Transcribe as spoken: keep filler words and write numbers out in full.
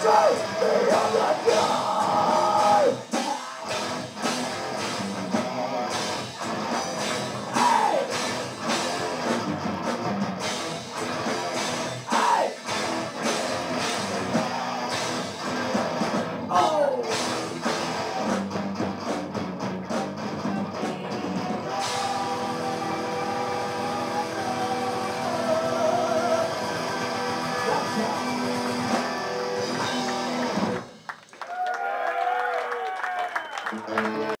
Let's go!